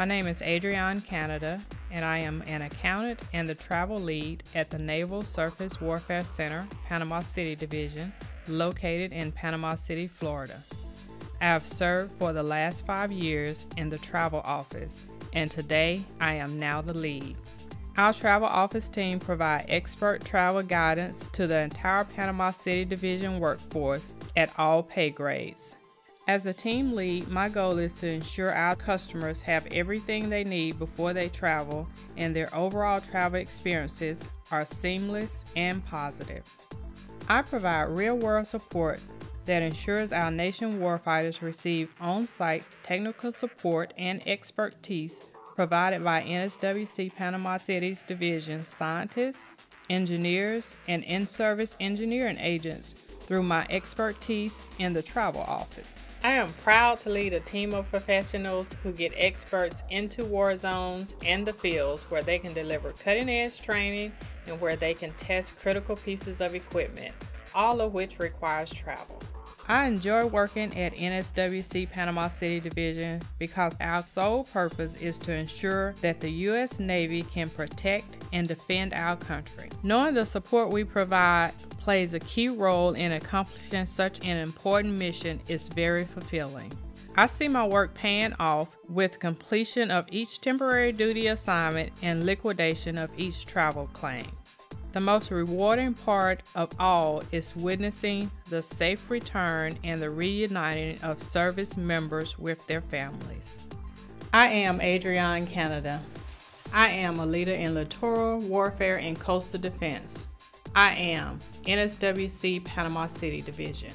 My name is Adrione Canada, and I am an accountant and the travel lead at the Naval Surface Warfare Center, Panama City Division, located in Panama City, Florida. I have served for the last 5 years in the travel office, and today I am now the lead. Our travel office team provides expert travel guidance to the entire Panama City Division workforce at all pay grades. As a team lead, my goal is to ensure our customers have everything they need before they travel and their overall travel experiences are seamless and positive. I provide real-world support that ensures our nation warfighters receive on-site technical support and expertise provided by NSWC Panama City's Division scientists, engineers, and in-service engineering agents through my expertise in the travel office. I am proud to lead a team of professionals who get experts into war zones and the fields where they can deliver cutting-edge training and where they can test critical pieces of equipment, all of which requires travel. I enjoy working at NSWC Panama City Division because our sole purpose is to ensure that the U.S. Navy can protect and defend our country. Knowing the support we provide plays a key role in accomplishing such an important mission is very fulfilling. I see my work paying off with completion of each temporary duty assignment and liquidation of each travel claim. The most rewarding part of all is witnessing the safe return and the reuniting of service members with their families. I am Adrione Canada. I am a leader in littoral warfare and coastal defense. I am NSWC Panama City Division.